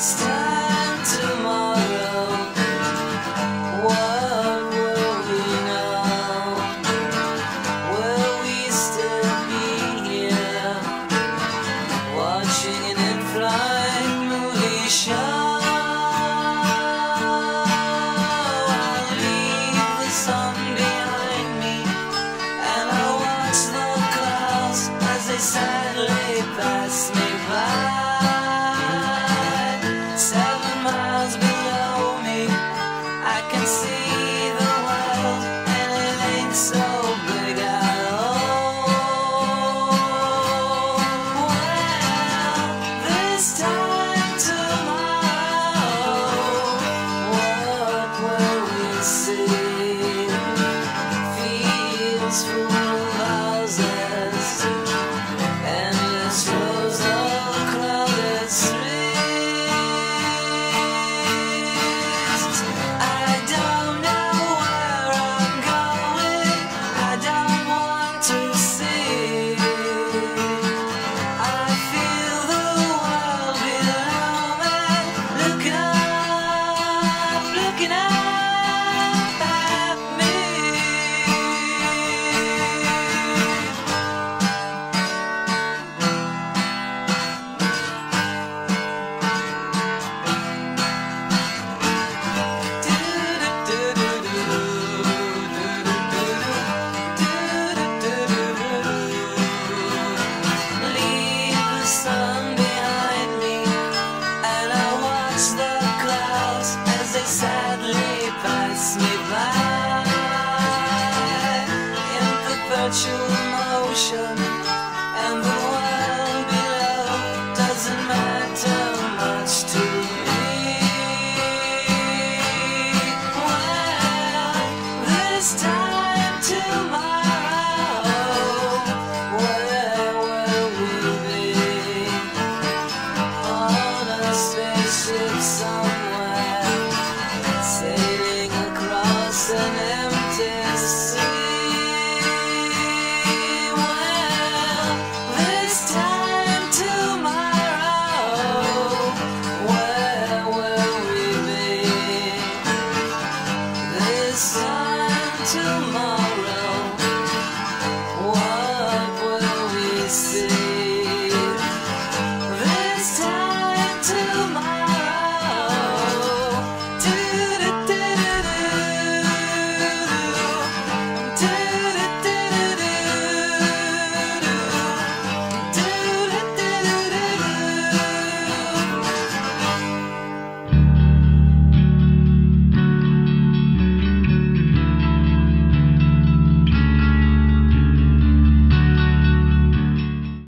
this time.